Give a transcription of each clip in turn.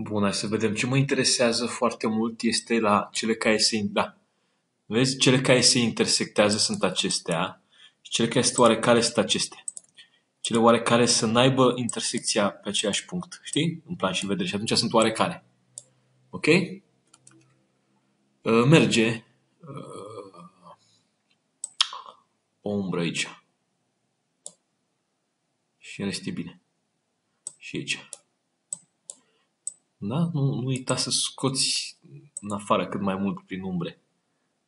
Bun, hai să vedem. Ce mă interesează foarte mult este la cele care se... Da. Vezi? Cele care se intersectează sunt acestea. Și cele care sunt oarecare sunt acestea. Cele oarecare să n-aibă intersecția pe același punct. Știi? În plan și vedere. Și atunci sunt oarecare. Ok? Merge. O umbră aici. Și în rest e bine. Și aici. Da? Nu uita să scoți în afară cât mai mult prin umbre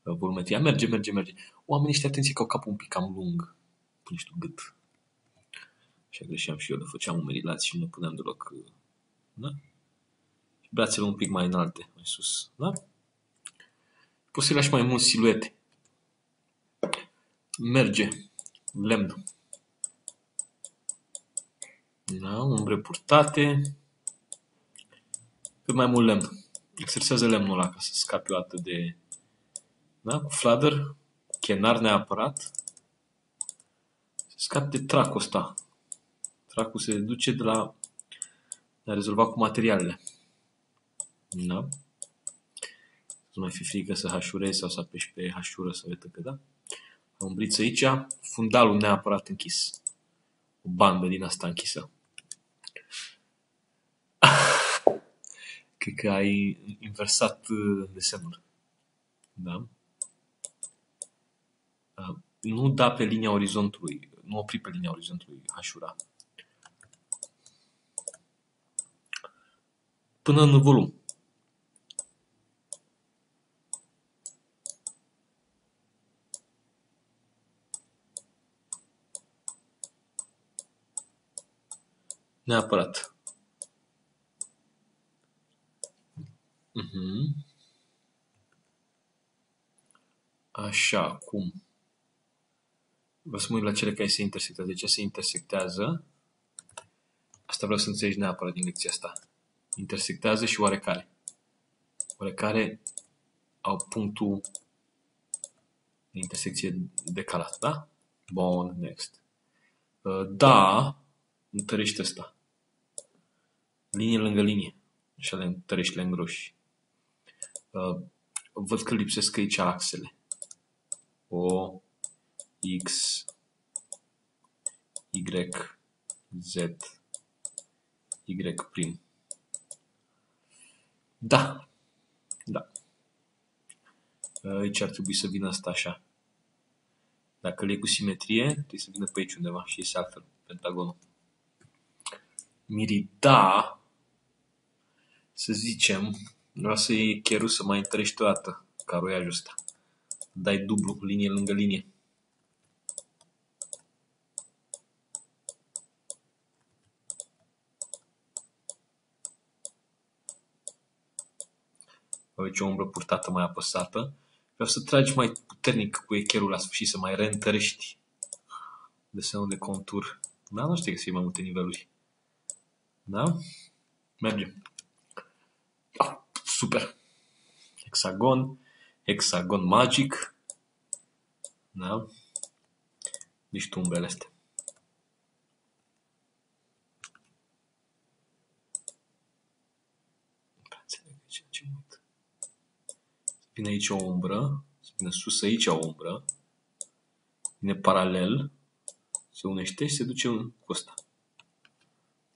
volumetria. Merge, merge, merge. Oamenii ăștia, atenție că au capul un pic cam lung. Până știu gât. Așa greșeam și eu, le făceam umerii lați și nu puneam deloc. Da? Și brațele un pic mai înalte, mai sus. Da? Poți să-i lași mai mult siluete. Merge. Lemn. Da? Umbre purtate. Cât mai mult lemn. Exersează lemnul ăla ca să scapi o dată de... Da? Cu fladăr, cu chenar neapărat. Să scapi de tracul ăsta. Tracul se duce de la... De a rezolva cu materialele. Da? Nu mai fi frică să hașurezi sau să apeși pe hașură sau etc. Da? Umbriță aici. Fundalul neapărat închis. O bandă din asta închisă. Cred că ai inversat desenul. Da? Nu da pe linia orizontului. Nu opri pe linia orizontului hașura. Până în volum. Neapărat. Așa, acum vă să mă uit la cele care se intersectează. De ce se intersectează? Asta vreau să înțelegi neapărat din lecția asta. Intersectează și oarecare. Oarecare au punctul de intersecție decalat, da? Bun, next. Da, întărește asta. Linie lângă linie. Așa le întărești, le îngroși. Văd că lipsesc aici axele. O, X, Y, Z, Y prim. Da. Da. Aici ar trebui să vină asta așa. Dacă le e cu simetrie, trebuie să vină pe aici undeva și iese altfel, pentagonul. Mirida. Să zicem, vreau să iei cherul să mai întărești o dată caroiajul ăsta. Dai dublu, linie lângă linie. Aici o umbră purtată mai apăsată. Vreau să tragi mai puternic cu echerul la sfârșit, să mai reîntărești desenul de contur. Da? Nu știu că să fie mai multe niveluri. Da? Merge. Super. Hexagon. Hexagon magic. Da? Deci tu umbrele astea. Vine aici o umbră. Vine sus aici o umbră. Vine paralel. Se unește și se duce cu ăsta.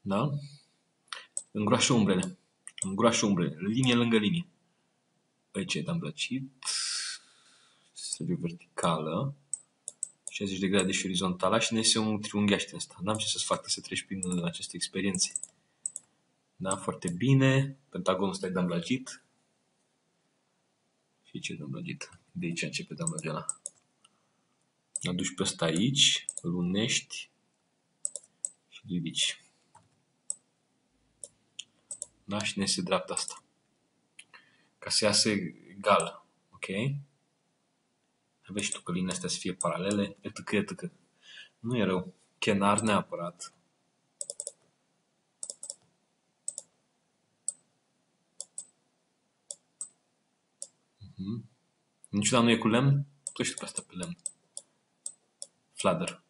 Da? Îngroașă umbrele. Îngroașă umbrele, linie lângă linie. Aici e am plăcit. Străbiu verticală. 60 de grade și orizontală. Și ne iese un triunghiaște asta. N-am ce să-ți fac să treci prin aceste experiențe. Da, foarte bine. Pentagonul ăsta e damblagit. Și ce e damblagit? De aici începe damblagela. Aduci pe ăsta aici, îl unești și ridici. Da? Și ne iese dreapta asta. Ca să iasă egal. Ok? Aveți și tu că linia astea să fie paralele. Etc. Nu e rău. Chenar neapărat. Niciodată nu e cu lemn? Tu știi pe asta pe lemn. Fladăr.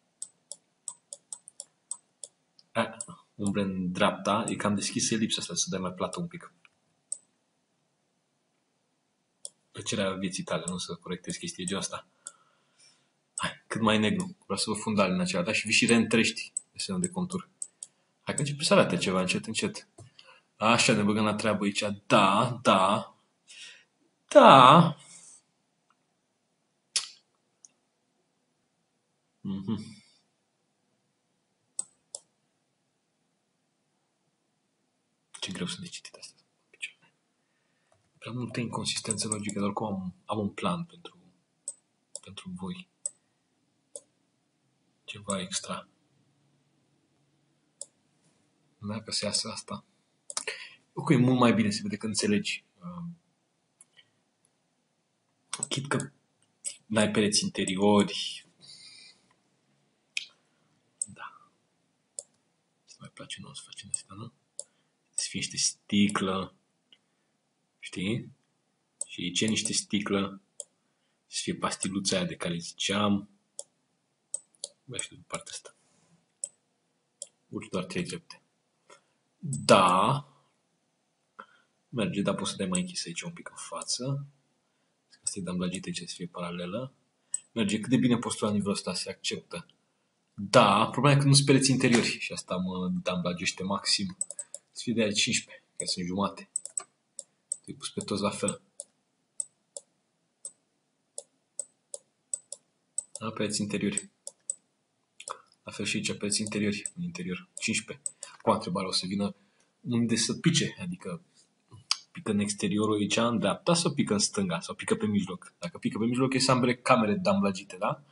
umbre în dreapta, e cam deschis elipsa asta, să dăm mai plată un pic. Plăcerea vieții tale, nu să corectezi chestia de asta. Hai, cât mai negru. Vreau să vă fundali în acela, da? Și vii și reîntrești desenul de contur. Hai că începe să arate ceva, încet, încet. Așa, ne băgăm la treabă aici. Da, da, da. Mhm. Ce greu să de citit asta. Prea multă inconsistență logică, dar oricum am un plan pentru voi. Ceva extra. Dacă se iasă asta. Ok, mult mai bine se vede că înțelegi. Chit că n-ai pereți interiori. Da. Să mai place nouă să facem asta, nu? Să fie niște sticlă. Știi? Și ce niște sticlă. Să fie pastiluța aia de care ziceam. Bă, și de partea asta. Urci doar 3 drepte. Da. Merge, dar poți să dai mai închis aici un pic în față. Să-i dăm blagite aici să fie paralelă. Merge, cât de bine postura nivelul ăsta se acceptă. Da, problema e că nu spereți interiori. Și asta mă damblagește maxim. Să fie de aia 15, că sunt jumate. Te-ai pus pe toți la fel. Da, pereți interiori. La fel și aici, pereți interiori. În interior, 15. Cu întrebarea o să vină unde să pice, adică pică în exteriorul aici, în dreapta, sau pică în stânga, sau pică pe mijloc. Dacă pică pe mijloc, e să ambele camere damblagite, da?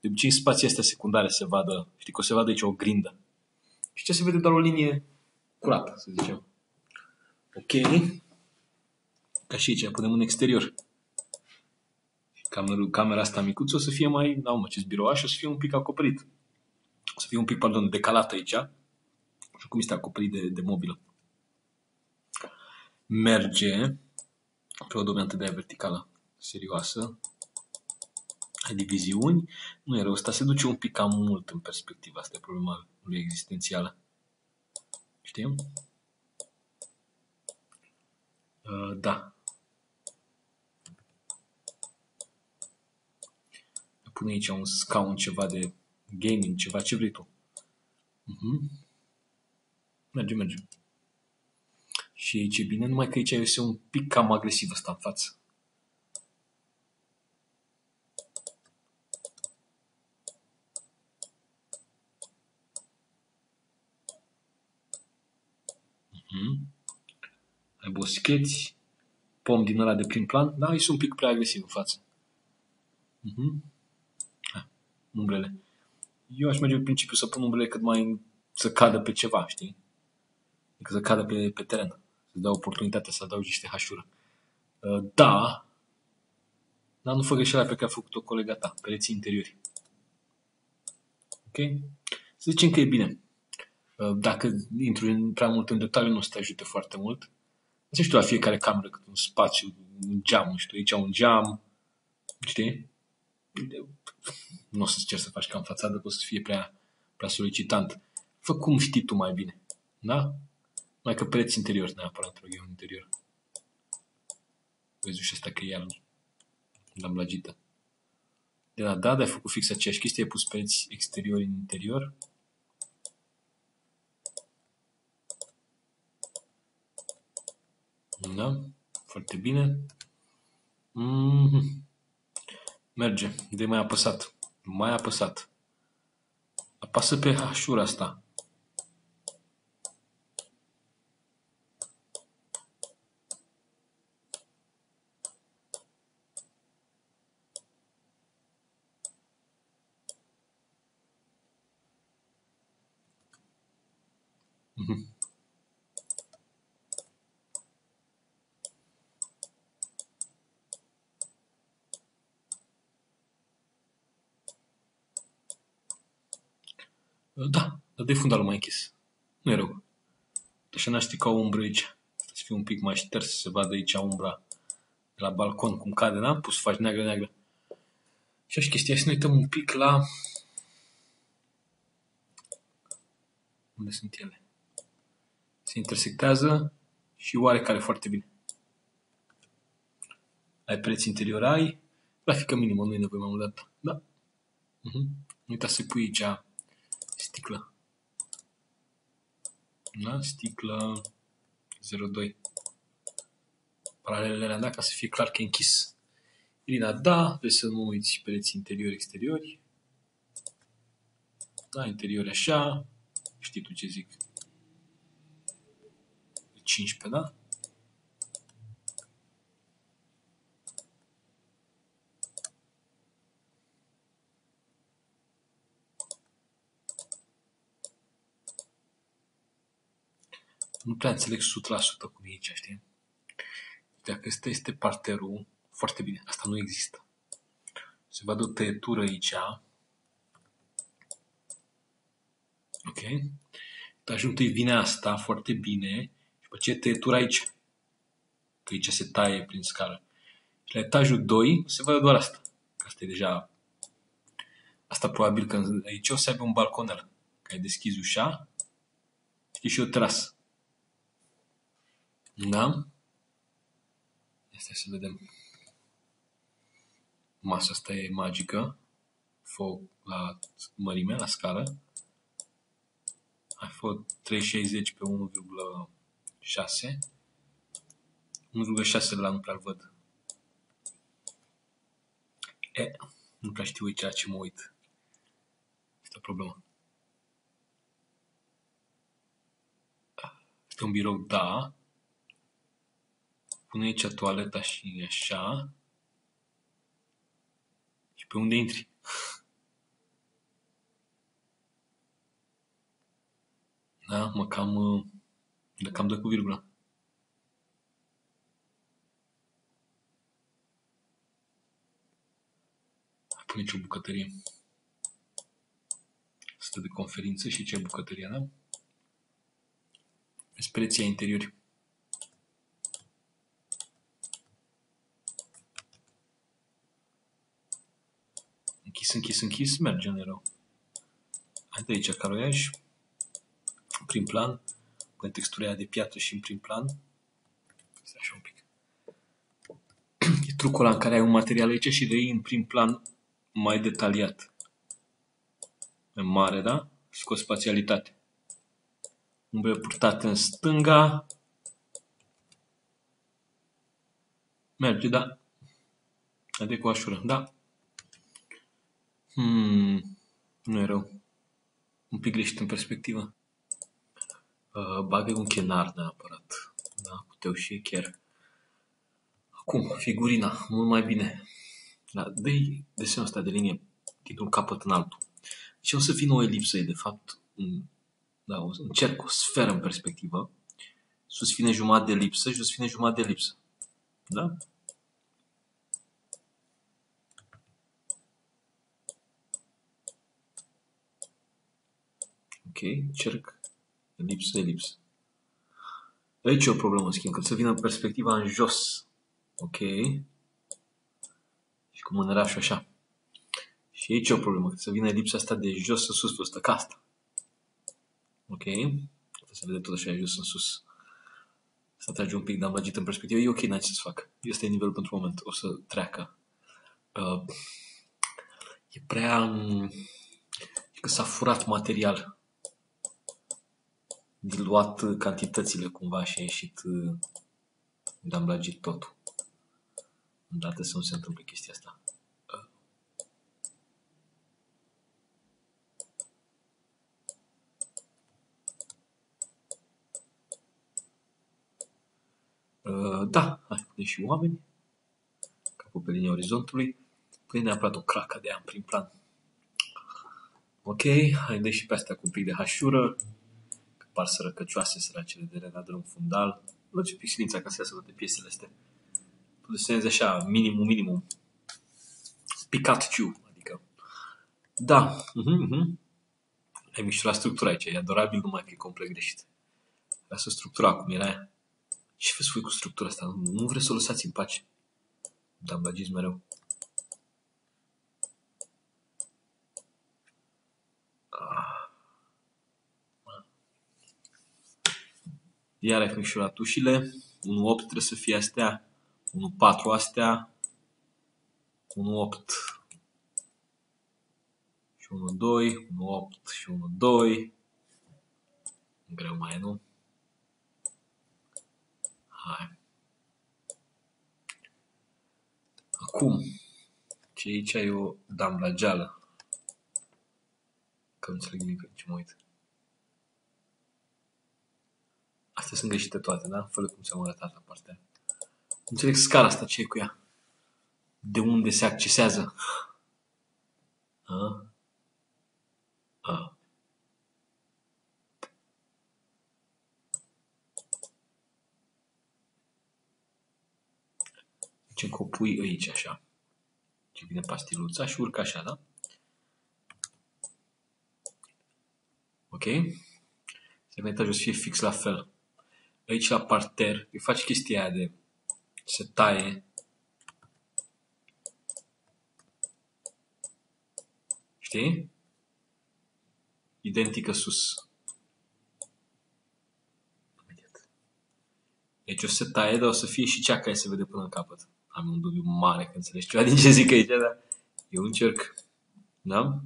De obicei, în spații astea secundare se vadă, știi că o se vadă aici o grindă. Și ce se vede doar o linie curată, să zicem. Ok. Ca și aici, punem în exterior. Camera asta micuță o să fie mai, da, mă, acest birouaș o să fie un pic acoperit. O să fie un pic, pardon, decalată aici. Și cum este acoperit de mobilă. Merge pe o dominantă de aia verticală serioasă. Ai diviziuni. Nu e rău. Asta se duce un pic cam mult în perspectiva. Asta e problema lui existențială. Știm? Da. Pune aici un scaun, ceva de gaming, ceva ce vrei tu. Uh-huh. Merge, merge. Și aici e bine, numai că aici este un pic cam agresiv ăsta în față. Ai boscheți, pom din ăla de prim plan, dar este un pic prea agresiv în față. Umbrele. Eu aș merge în principiu să pun umbrele cât mai să cadă pe ceva, știi? Adică să cadă pe teren. Să dau oportunitatea să adaugi niște hașură. Da, dar nu fă greșeala pe care a făcut-o colega ta. Pereții interiori. Ok? Să zicem că e bine. Dacă intru prea mult în detaliu, nu o să te ajute foarte mult. Nu știu la fiecare cameră cât un spațiu, un geam, nu știu, aici un geam. Știi? Nu o să-ți cer să faci ca în fațadă, că o să fie prea solicitant. Fă cum știi tu mai bine. Da? Mai că pereți interior, neapărat rog eu în interior. Vezi și asta că e iarnă. L-am blagită. De la da, ai făcut fix aceeași chestie, ai pus pereți exterior în interior. Da? Foarte bine. Merge. De mai apăsat. Mai apăsat. Apasă pe hașura asta. Da, dar de fundalul mai închis. Nu e rău. Deci n-aș stica umbră aici. Să fie un pic mai șters, să se vadă aici umbra de la balcon, cum cade, n-am pus să faci neagră, neagră. Și așa chestia, să ne uităm un pic la... Unde sunt ele? se intersectează și oarecare foarte bine. Ai preț interior, ai grafică minimă, nu e nevoie mai mult dată. Da. Nu uita să pui aici sticlă. Da? Sticlă 02. Paralelele alea, da? Ca să fie clar că e închis. Irina, da, trebuie să nu uiți și pereți interior-exteriori. Da, interior așa. Știi tu ce zic. 15, da? Nu prea înțeleg 100% cum e aici, știi? Dacă ăsta este parterul, foarte bine, asta nu există. Se vadă o tăietură aici. Ok? Etajul întâi vine asta foarte bine și după ce e tăietura aici. Că aici se taie prin scară. Și la etajul 2 se vadă doar asta. Că asta e deja... Asta probabil că aici o să aibă un balconel. Că ai deschis ușa. Știi, și o terasă. Da? Asta să vedem. Masa asta e magică. Foc la mărime, la scară. Ai fost 360 pe 1,6. 1,6 la nu prea-l văd. E, nu prea știu ceea ce mă uit. Este o problemă. Este un birou, da. Pune aici toaleta și așa. Și pe unde intri? Da, mă cam dă cu virgula. Pune aici o bucătărie. Stă de conferință și ce e bucătăria, da? Expresia interior. Închis, merge în erou. Hai de aici caroiaș, prim plan, în textura aia de piatră și în prim plan. Stai așa un pic. E trucul ăla în care ai un material aici și reiei în prim plan mai detaliat. Mai mare, da? Scoți spațialitate. Umbre purtate în stânga. Merge, da. Hai de cu așură, da. Nu e rău. Un pic greșit în perspectivă. Bagă un chenar neapărat. Da, puteau și chiar. Acum, figurina. Mult mai bine. Da, dă-i desenul ăsta de linie dintr-un capăt în altul. Deci o să vină o elipsă, e de fapt un, da, un cerc, o sferă în perspectivă. Sus vine jumătate de elipsă, jos vine jumătate de elipsă. Da? Ok, cerc, elipsă, elipsă. Aici e o problemă, în schimb, că să vină perspectiva în jos. Ok. Și cu mânerașul așa. Și aici e o problemă, că să vină elipsa asta de jos în sus, plusă ca asta. Ok. Se vede tot așa, jos în sus. Să trage un pic de amăgit în perspectivă. E ok, n-ai ce să fac. Este nivelul pentru moment. O să treacă. E prea... că s-a furat material. Diluat cantitățile cumva și a ieșit de amblagit totul. Îndată să nu se întâmple chestia asta. Da, hai, pune și oameni. Capul pe linia orizontului. Pune neapărat o cracă de aia în prim plan. Ok, hai dă și pe astea cu un pic de hașură. Par sărăcăcioase, săracele de renadră în fundal. Lăge pixelința ca să iasă toate piesele astea. Tu desenezi așa, minimum. Pikachu, adică. Da. Ai mișurat structura aici, e adorabil, numai că e complet greșit. Lasă structura acum, era aia. Ce veți voi cu structura asta? Nu vreți să o lăsați în pace. Dar băgiți mereu. Iar ai hâșurat ușile. 1, 8 trebuie să fie astea. 1, 4 astea. 1, 8 și 1, 2. 1, 8 și 1, 2. Greu mai e, nu? Hai. Acum, ce aici eu dam la geală. Că nu înțeleg nimic ce mă uit. Astea sunt greșite toate, da? Fără cum s-am arătat la partea. Nu înțeleg scara asta, ce e cu ea? De unde se accesează? A? A. Deci încă o pui aici, așa. Și vine pastiluța și urcă așa, da? Ok? Se vede etajul să fie fix la fel. Aici, la parter, îi faci chestia aia de se taie știi? Identică sus. Deci o să se taie, dar o să fie și cea care se vede până în capăt. Am un dubiu mare că înțelegi ceva din ce zic aici, dar eu încerc. Da?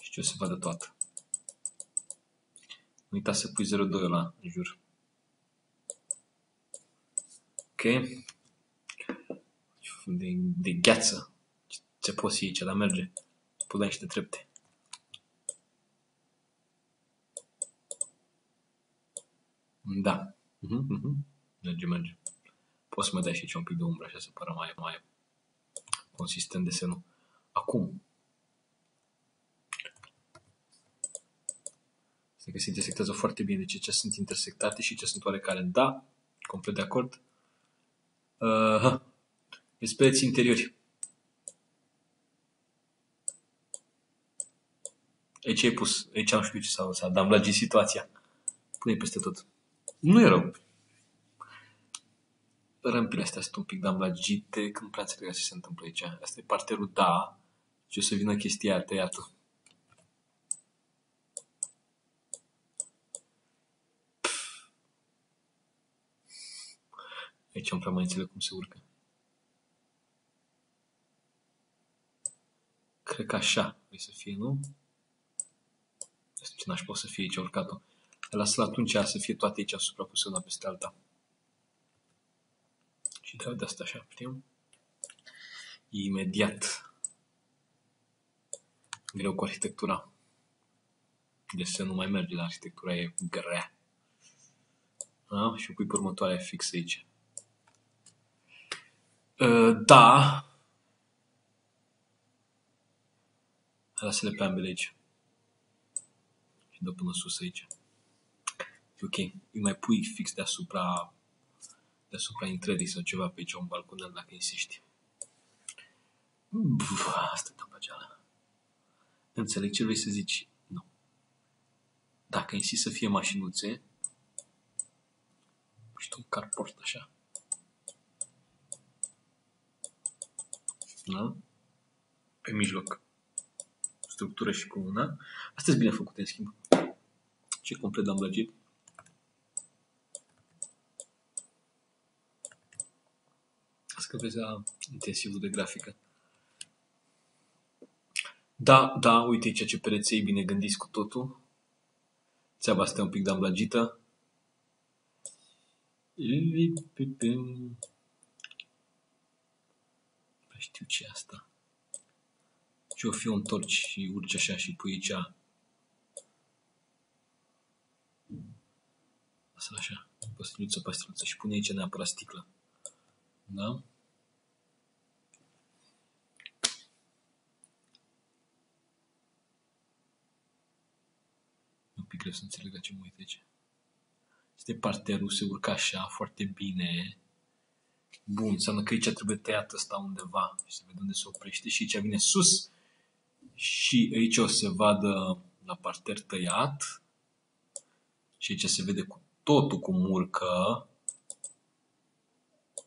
Și ce o să vadă toată. Nu uita să pui 0,2 ăla în jur. Ok? De gheață. Ce poți să iei aici, dar merge. Pune niște trepte. Da. Merge, merge. Poți să mai dai și aici un pic de umbră, așa să pară mai consistent desenul. Acum. Stai că se intersectează foarte bine. Deci ce sunt intersectate și ce sunt oarecare. Da, complet de acord. Pereți interiori. Aici ai pus, aici am știut ce s-a lăsat, dar am blagit situația. Pune peste tot. Nu e rău. Rampile astea sunt un pic damblagite, că nu prea înțeleg ce se întâmplă aici. Asta e parterul, da, și o să vină chestia tăiată. Aici am prea mai înțeleg cum se urcă. Cred că așa vrei să fie, nu? Ce n-aș pot să fie aici urcat-o. Lasă-l atunci să fie toate aici suprapuse una peste alta. Și dau de asta așa, știu? Imediat. Greu cu arhitectura. Desenul mai merge, dar arhitectura e grea. A? Și pui pe următoarea fix aici. Da. Lasă-le pe ambele aici. Și dă până sus aici. E ok. Îi mai pui fix deasupra intrării sau ceva pe aici, un balconel, dacă insisti. Asta e tăpăgeala. Înțeleg ce vrei să zici. Nu. Dacă insisti să fie mașinuțe, știu, un carport așa. Da? Pe mijloc. Structură și cu una. Asta e bine făcut, în schimb. Ce complet am blăgit. Asta că vezi la intensivul de grafică. Da, uite aici ce pereți, ei bine gândiți cu totul. Țeaba asta e un pic damblagită. Nu știu ce e asta. Și o fi o întorci și urci așa și pui aici. Lasă-l așa. Pastiluță și pune aici neapărat sticlă. Da? Un pic greu să înțeleg la ce mă uit aici. Este parterul, se urca așa foarte bine. Bun, înseamnă că aici trebuie tăiat ăsta undeva. Și se vede unde se oprește și aici vine sus. Și aici o se vadă la parter tăiat. Și aici se vede cu totul cum urcă.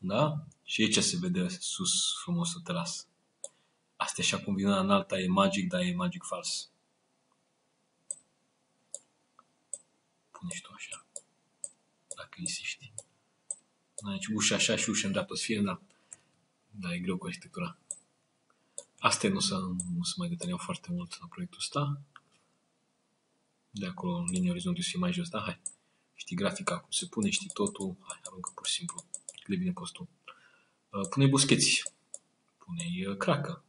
Da? Și aici se vede sus frumos tras. Asta e așa cum vine în alta, e magic, dar e magic fals. Pune-și tu așa, dacă insiști. Deci ușa așa și ușa îndreaptă să fie, dar e greu cu arhitectura. Astea nu se mai detaliau foarte mult la proiectul ăsta. De acolo, în linie orizontul, și mai jos, da? Hai. Știi grafica, cum se pune, știi totul. Hai, aruncă pur și simplu. Le vine postul. Pune-i boscheți. Pune-i cracă.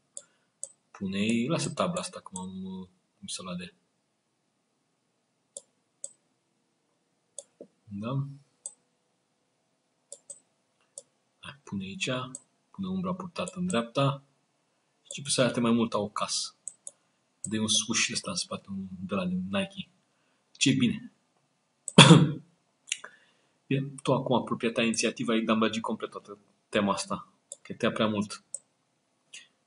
Pune-i... Lasă tabla asta, cum am misolat de... Da? Hai, pune aici. Pune umbra purtată în dreapta. Și pe să arate mai mult ca o casă. Dă-i un swish ăsta în spate, de la Nike. Ce bine! Bine, tu acum, propria ta inițiativă, ai dambăgit complet toată tema asta. Că te ia prea mult.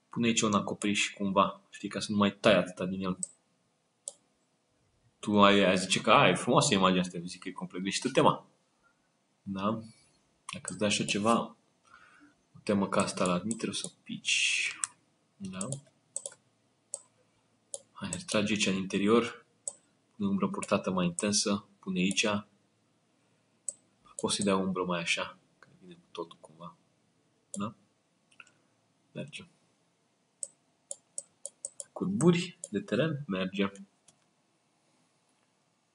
Pune aici un acoperiș cumva, știi, ca să nu mai tai atâta din el. Tu ai zice că, e frumoasă imaginea asta, zic că e complet greșită tema. Da? Dacă îți dai așa ceva, o temă ca asta la admitere, o să pici. Da? Hai, trage aici în interior, pune umbră purtată mai intensă, pune aici. Poți să-i dea umbră mai așa, că vine cu totul cumva. Da? Merge. Curburi de teren, merge.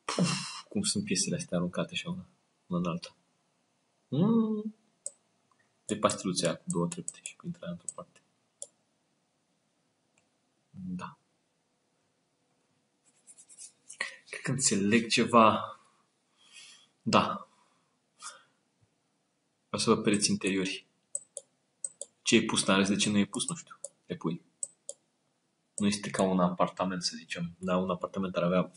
Puf, cum sunt piesele astea aruncate așa una în alta. De pastiluțe aia cu două trepte și cu intrarea într-o parte. Da. Cred că înțeleg ceva. Da. O să vă pereți interiori. Ce e pus în ales, de ce nu e pus, nu știu. Le pui. Nu este ca un apartament, să zicem. Dar un apartament ar avea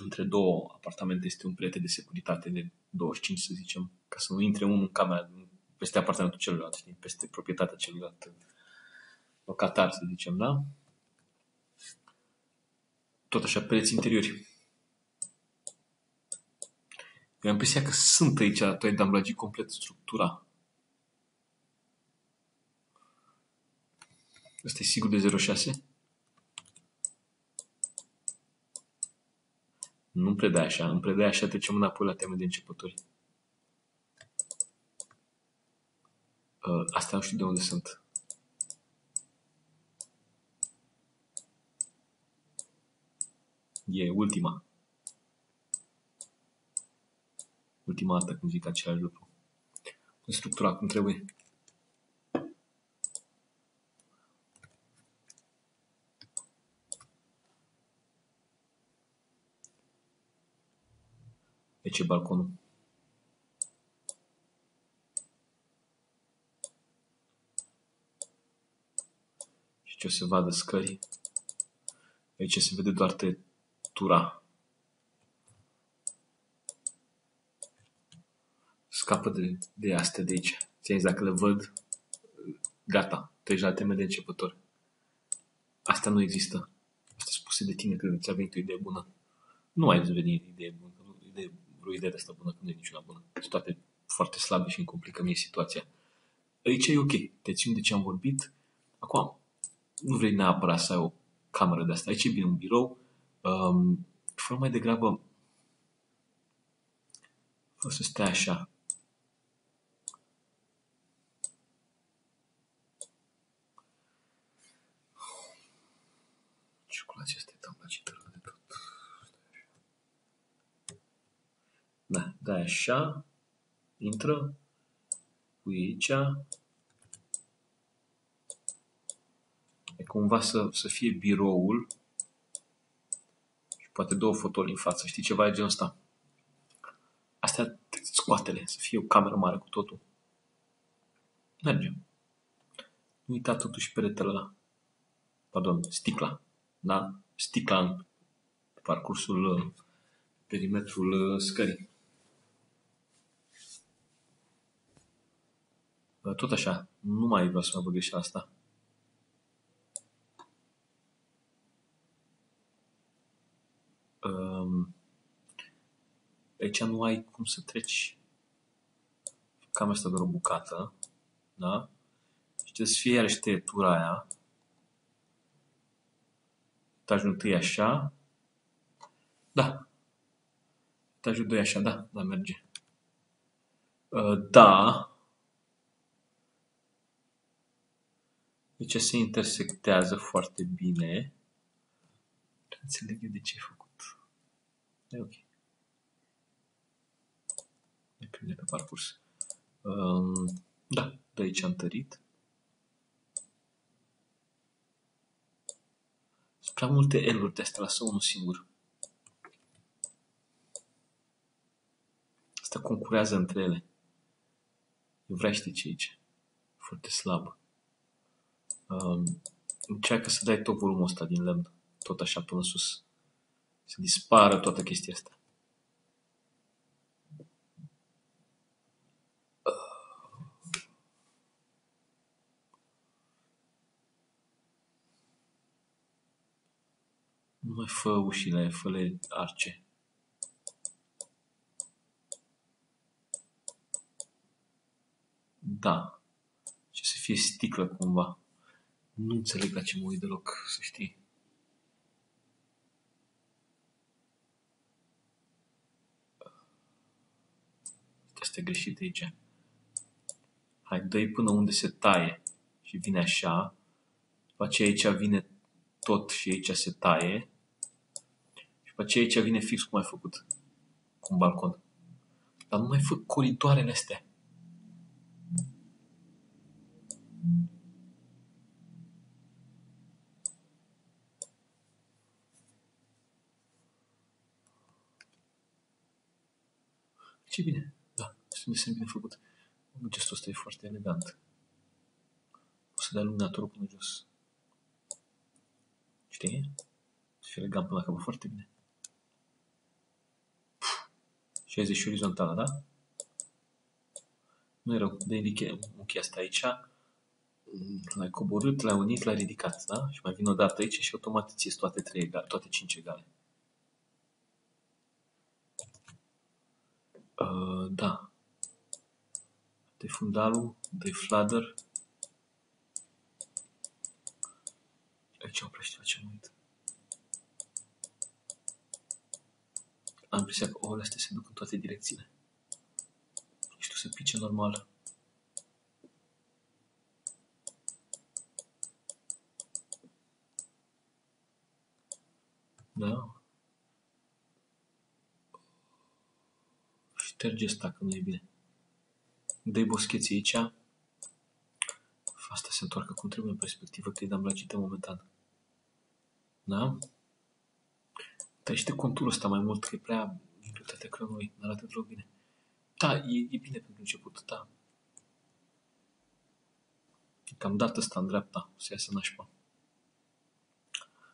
între două apartamente, este un prieten de securitate de 25, să zicem. Ca să nu intre unul în camera peste apartamentul celuilalt, știi? Peste proprietatea celuilalt locatar, să zicem, da? Tot așa, pereți interiori. Eu am impresia că sunt aici, dar tu ai damblagit complet structura. Asta e sigur de 0,6? Nu-mi predai așa. Îmi predai așa, trecem înapoi la teme de începători. Astea nu știu de unde sunt. E ultima. Ultima dată când zic același lucru. În structura cum trebuie. De ce balconul? Și ce o să vadă scări? Aici se vede doar tăietura. Scapă de astea de aici. Ți-ai zis, dacă le văd, gata, treci la teme de începător. Asta nu există. Asta spuse de tine, cred că ți-a venit o idee bună. Nu ai venit idee bună, vreo idee de asta bună, că nu e niciuna bună. Sunt toate foarte slabe și îmi complică mie situația. Aici e ok, te țin de ce am vorbit. Acum, nu vrei neapărat să ai o cameră de asta. Aici e bine un birou. Fără mai degrabă, fără să stai așa. Da, dai așa, intră, pui aici, e cumva să fie biroul și poate două fotoli în față, știi, ceva e genul ăsta. Astea scoatele, să fie o cameră mare cu totul. Mergem. Nu uita totuși peretele ăla, pardon, sticla, da? Sticla în parcursul, perimetrul scării. Tot așa, nu mai vreau să mă băg greșeala asta. Aici nu ai cum să treci. Cam asta doar o bucată. Da? Și trebuie să fie iarăși tăietura aia. Etajul 1 așa. Da. Etajul 2 așa, da. Da, merge. Da. Deci se intersectează foarte bine. Nu înțeleg de ce ai făcut. E ok. Ne prinde pe parcurs. Da, de aici am tărit. Sunt prea multe L-uri de astea, lasă unul singur. Asta concurează între ele. Eu vreau știi ce aici. Foarte slab. Încearcă să dai tot volumul ăsta din lemn. Tot așa până sus. Să dispară toată chestia asta. Nu mai fă ușile, fă-le arce. Da. Ce să fie sticlă cumva. Nu înțeleg la ce mă uit deloc, să știi. Asta e greșit aici. Hai, dă-i până unde se taie și vine așa. După aceea aici vine tot și aici se taie. Și după aceea aici vine fix cum ai făcut. Cu un balcon. Dar nu mai fă coridoarele astea. Ce bine, da, sunt bine făcut. Gestul ăsta e foarte elegant. O să dea luminatorul până jos. Știi? Să fie elegant până la capăt, foarte bine. Puh. 60 orizontală, da? Nu e rău, de ridică muchia asta aici. L-ai coborât, l-ai unit, l-ai ridicat, da? Și mai vine o dată aici și automat îți ies toate 3 egale, toate 5 egale. Da. De fundalul, de fladder. Aici oprește la ce mă uit. Am impresia că ouăle astea se duc în toate direcțiile. Și tu se pice normal. Da. Șterge asta că nu e bine. Dă-i boscheții aici. Asta se întoarcă cum trebuie în perspectivă, că e damlagită momentan. Da? Tăiește conturul ăsta mai mult, că e prea greutatea crânului, nu arată deloc bine. Da, e bine pentru început, da. Cam dat ăsta în dreapta, o să iasă nașpa.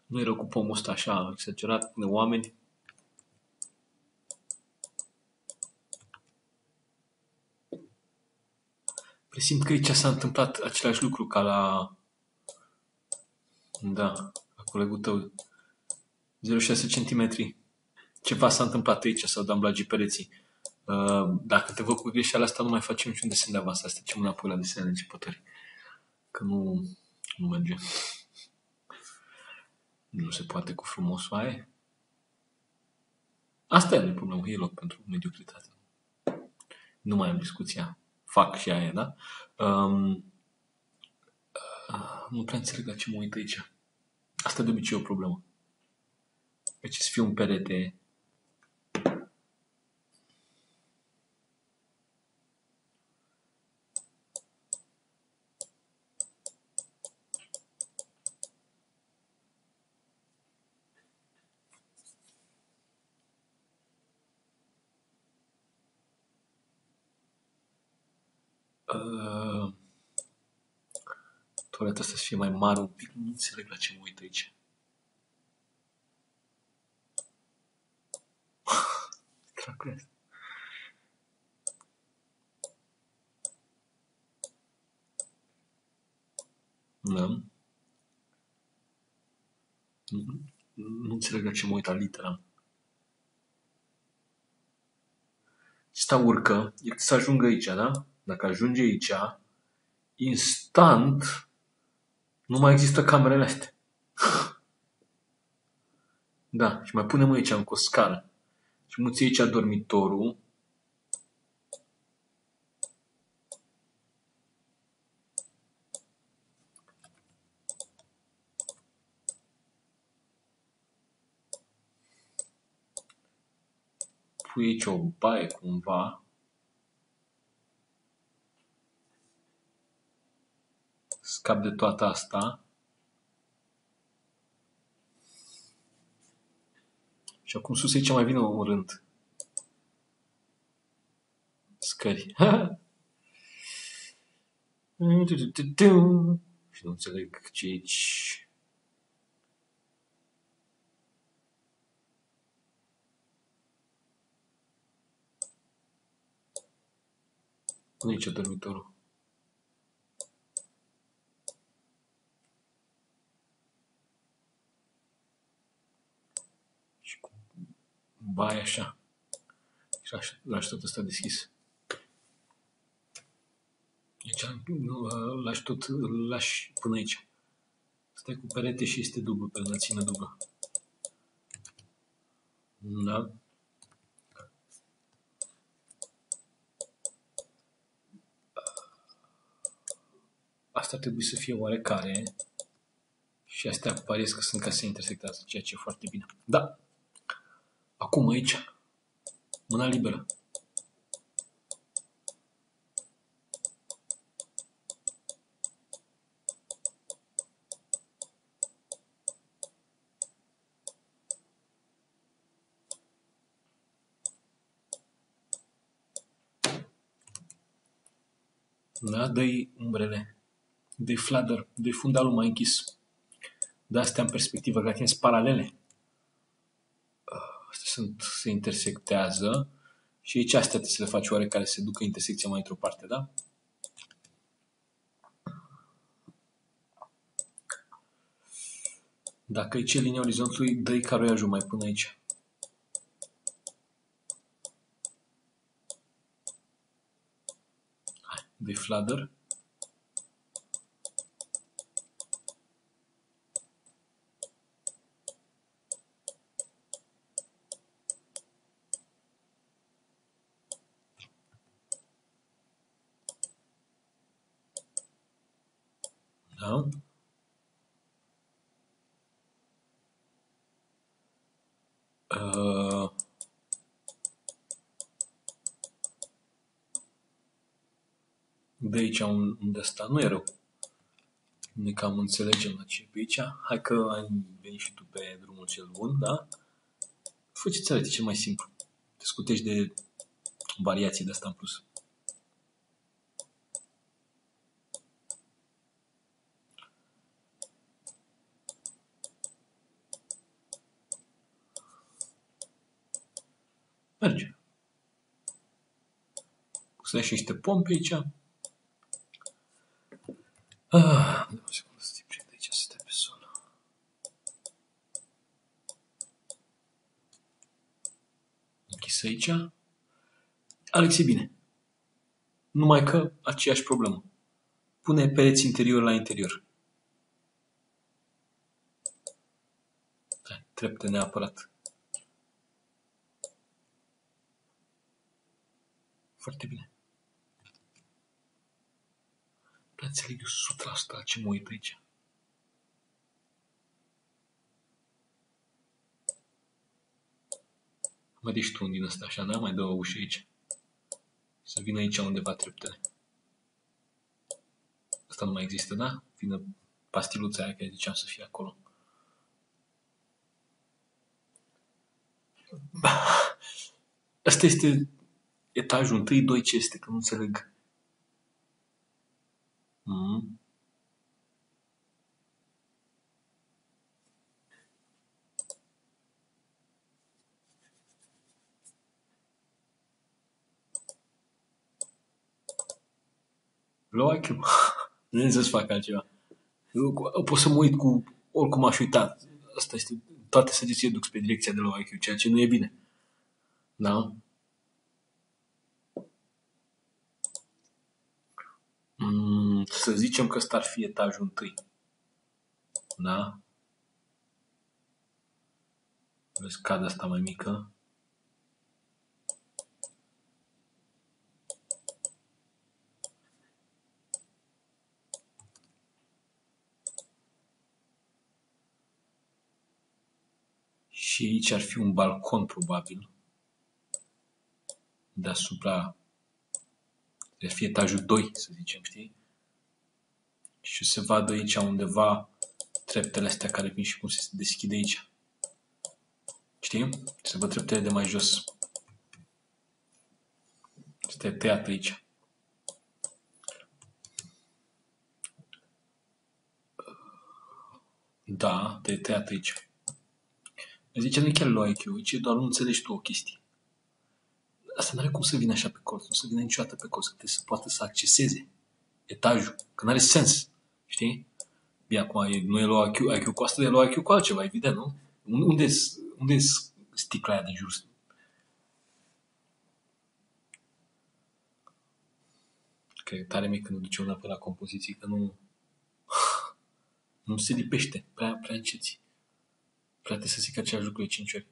Nu e rău cu pomul ăsta așa exagerat, pune oameni. Simt că aici s-a întâmplat același lucru ca la... Da, la colegul tău. 0,6 cm. Ceva s-a întâmplat aici, s-au damblajit pereții. Dacă te văd cu greșeala asta, nu mai facem niciun desen de avans. Asta trecem înapoi la desenele începători. Că nu merge. Nu se poate cu frumosul aia. Asta e problemă, e loc pentru mediocritate. Nu mai am discuția. Fac și aia, da? Nu prea înțeleg la ce mă uit aici. Asta de obicei e o problemă. Deci să fie un perete... Toaleta asta să fie mai mare un pic, nu înțeleg la ce mă uit aici. Dracu' asta. Da. Nu înțeleg la ce mă uit la litera. Asta urcă, e să ajungă aici, da? Dacă ajunge aici, instant nu mai există camerele astea. Da, și mai punem aici încă o scară. Și muți aici dormitorul. Pui aici o baie cumva. Scap de toată asta. Și acum sus aici mai vine un rând. Scări. Și nu înțeleg ce aici. Nu e aici dormitorul. Baie așa. Și lași tot ăsta deschis. Deci lași tot, lași până aici. Stai cu perete și este dublu, pentru că ține dublă. Da. Asta trebuie să fie oarecare. Și astea pare că sunt ca să intersectează, ceea ce e foarte bine. Da. Acum aici, mâna liberă. Da, dă-i umbrele, dă-i fladăr, dă-i fundalul mai închis. Da, astea în perspectivă, că sunt paralele. Se intersectează și aici astea trebuie să le faci oarecare se ducă intersecția mai într-o parte, da? Dacă aici e linia orizontului, dă-i caroiajul mai până aici. Hai, dă-i fladăr. Da? De aici un de asta nu e rău. Ne cam înțelegem la ce pe aici. Hai că ai venit și tu pe drumul cel bun, da? Fă ce-ți arăte cel mai simplu. Te scutești de variații de asta în plus. Merge. Să ai și niște pompe aici. Nu știu cum să te prind aici, să te pe zonă. Închis aici. Alex e bine. Numai că aceeași problemă. Pune pereți interior la interior. Da, trepte neapărat. Foarte bine. Dar înțeleg eu 100% la ce mă uit aici. Mai deci tu din ăsta așa, da? Mai dă o ușă aici. Să vină aici undeva treptele. Asta nu mai există, da? Vină pastiluța aia care ziceam să fie acolo. Asta este... Etajul întâi, doi, ce este? Că nu înțeleg. Lua chiar. Nu înțeleg să fac altceva. Eu pot să mă uit cu oricum aș uita. Asta este, toate săgeții duc pe direcția de Lua chiar, ceea ce nu e bine. Da? Să zicem că ăsta ar fi etajul întâi. Da? O scadă asta mai mică. Și aici ar fi un balcon, probabil. Deasupra. Trebuie să fie etajul 2, să zicem, știi? Și se vadă aici undeva treptele astea care vin și cum se deschide aici. Știi? Se văd treptele de mai jos. Este tăiat aici. Da, te tăiat aici. Zice, nu-i chiar lui IQ, ci doar nu înțelegi tu o chestie. Asta nu are cum să vină așa pe colț, nu se vine niciodată pe colț, că trebuie să poată să acceseze etajul, că nu are sens, știi? Bine, acum nu e luat IQ cu asta, e luat IQ cu altceva, evident, nu? Unde e sticla aia din jur? Că e tare mic când duce una pe la compoziții, că nu se lipește, prea înceți. Trebuie să zic același lucru de 5 ori.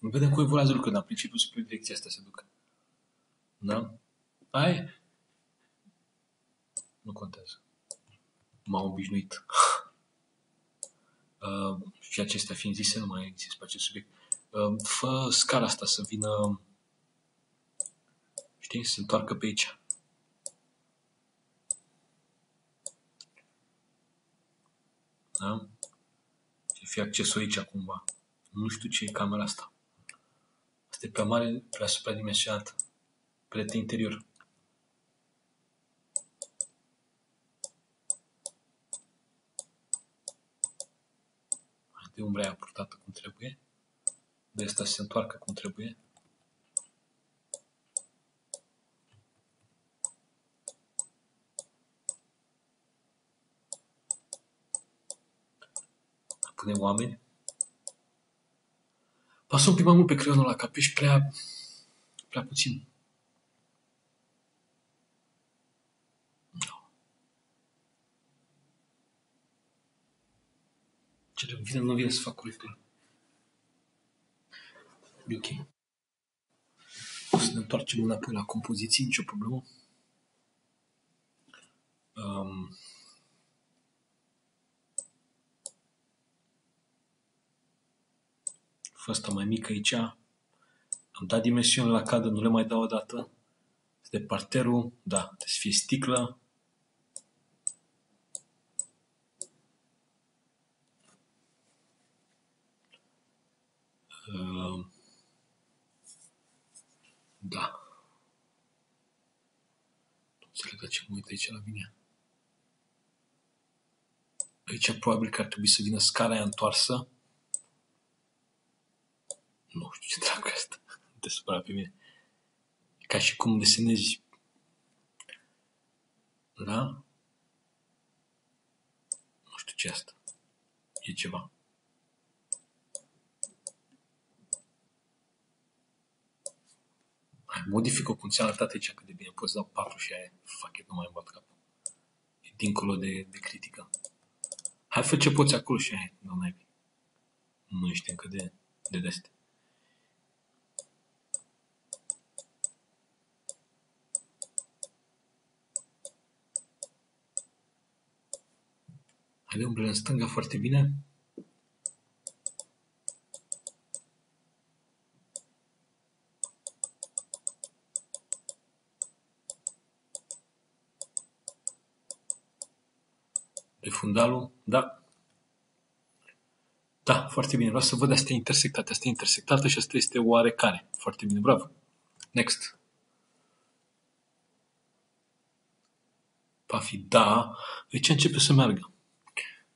Vedem cum evoluează lucrurile, dar principiul spre direcția asta se ducă. Da? Ai? Nu contează. M-am obișnuit. Și acestea fiind zise, nu mai există pe acest subiect. Fă scara asta să vină, știi, să se întoarcă pe aici. Da? Fi accesul aici cumva. Nu știu ce e camera asta. Asta e prea mare, prea supradimensionată. Perete interior. De umbra aia purtată cum trebuie. De asta se întoarcă cum trebuie. Punem oameni. Pasă un pic mai mult pe creionul ăla, că apeși prea puțin. Ce vine, nu vine să fac corectură. E ok. O să ne întoarcem înapoi la compoziții, nicio problemă. Fă asta mai mică aici. Am dat dimensiuni la cadă, nu le mai dau o dată. Este parterul, da, trebuie să fie sticlă. Da. Nu înțeleg de ce mă uit aici la mine. Aici probabil că ar trebui să vină scara aia întoarsă. Nu știu ce dracu' asta, te supăra pe mine. Ca și cum desenezi. Da? Nu știu ce asta. E ceva. Hai, modific-o cum ți-am arătat aici, cât de bine. Poți da 4 și aia. Fuck it, nu mai bat capul. E dincolo de critică. Hai, fă ce poți acolo și aia. Nu ești încă de destul. Ale umbrele în stânga foarte bine. De fundalul, da. Da, foarte bine. Vreau să văd astea intersectate. Astea intersectată și asta este oarecare. Foarte bine, bravo. Next. Va fi da. Deci începe să meargă.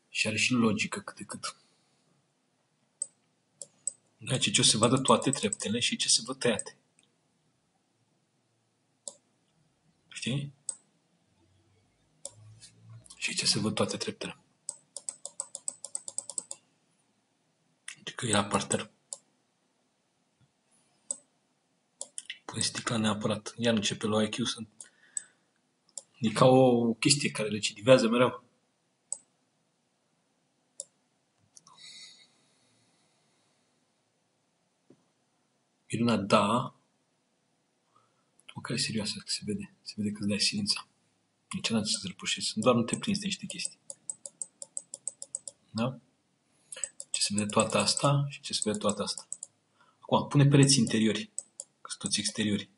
Și are și logică cât de cât. Deci ce o să vadă toate treptele și ce se văd tăiate. Știi? Și ce se văd toate treptele. Adică era parter. Pune sticla neapărat. Iar începe la IQ să E ca o chestie care recidivează mereu. Miruna, da. O care e serioasă, că se vede. Se vede că îți dai silința. Niciodată să-ți răpușești. Doar nu te prinzi de niște chestii. Da? Ce se vede toată asta și ce se vede toată asta. Acum, pune pereți interiori. Că sunt toți exteriori.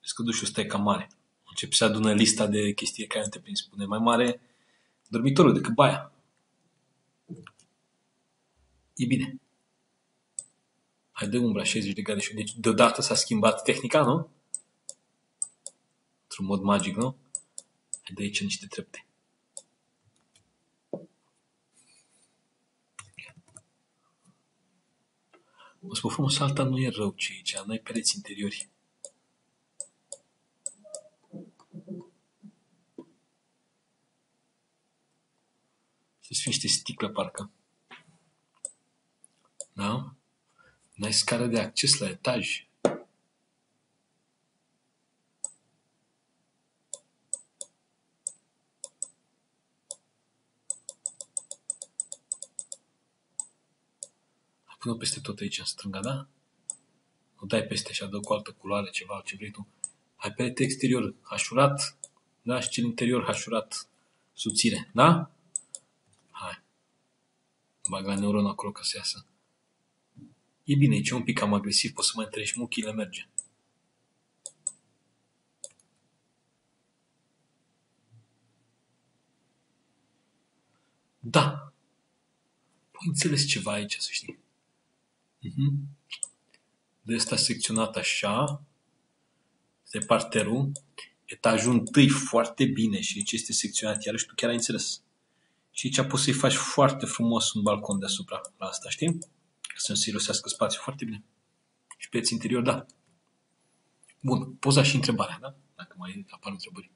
Vezi că dușul ăsta e cam mare. Începi să adună lista de chestii care nu te prinzi. Pune mai mare dormitorul decât baia. E bine. Hai, dă umbra 60 de grade și deci deodată s-a schimbat tehnica, nu? Într-un mod magic, nu? Hai, dă aici niște trepte. O spun frumos, alta nu e rău ce e aici, n-ai pereți interiori. Să-ți fie niște sticlă, parcă. Da? N-ai scară de acces la etaj. Pune-o peste tot aici, în stânga, da? O dai peste așa, dă cu altă culoare, ceva, ce vrei tu. Ai perete exterior hașurat, da? Și cel interior hașurat, subțire, da? Hai. Bag la neuron acolo ca să iasă. E bine, e un pic cam agresiv, poți să mai treci muchile, merge. Da! Păi înțeles ceva aici, să știi. De asta secționat așa, de parterul, etajul întâi foarte bine și aici este secționat, iarăși tu chiar ai înțeles. Și aici poți să-i faci foarte frumos un balcon deasupra la asta, știi? Ca să-mi silosească spațiul foarte bine. Și pereți interior, da. Bun, poza și întrebarea, da? Dacă mai apar întrebări.